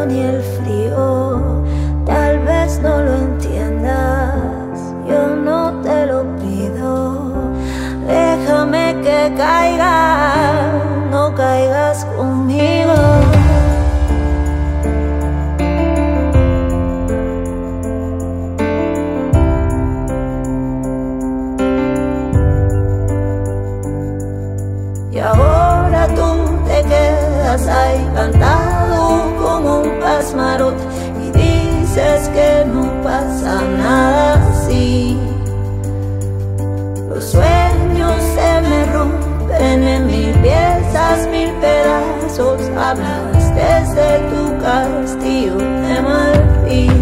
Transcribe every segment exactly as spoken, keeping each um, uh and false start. calor y el frío, tal vez no lo entiendas, yo no te lo pido. Déjame que caiga, no caigas conmigo. Y ahora tú te quedas ahí plantado como un pasmarot y dices que no pasa nada así. Los sueños se me rompen en mil piezas, mil pedazos. Hablas desde tu castillo de marfil.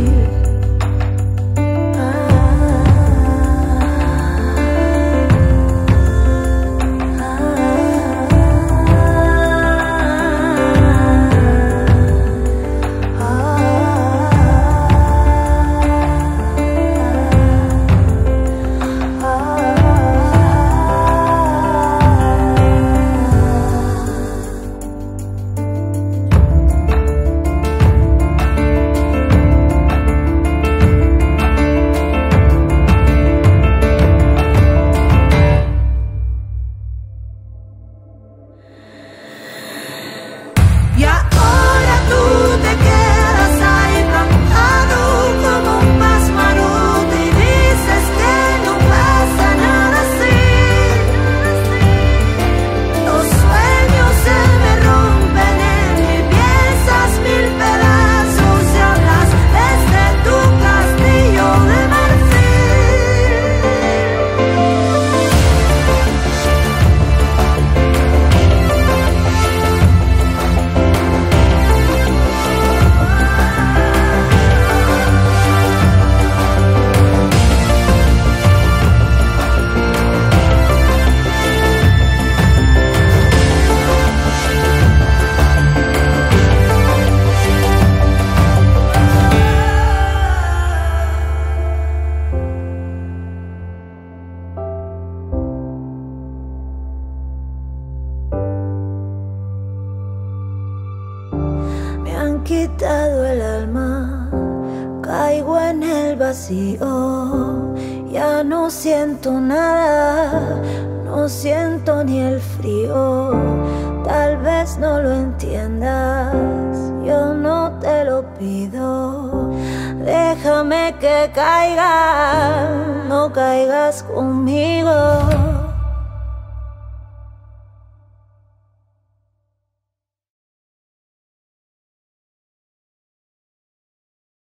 Quitado el alma, caigo en el vacío, ya no siento nada, no siento ni el frío, tal vez no lo entiendas, yo no te lo pido, déjame que caiga, no caigas conmigo.